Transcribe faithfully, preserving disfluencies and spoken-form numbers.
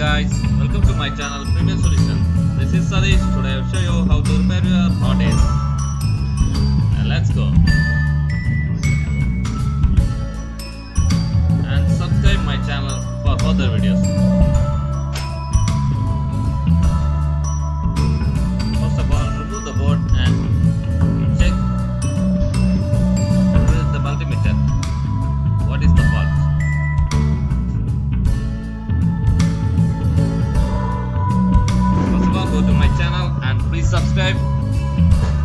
guys, welcome to my channel Premium Solution. This is Sarish. Today I will show you how to repair your hot air. And let's go. And subscribe my channel for further videos. First of all, remove the board and check with the multimeter. What is the fault? Go to my channel and please subscribe.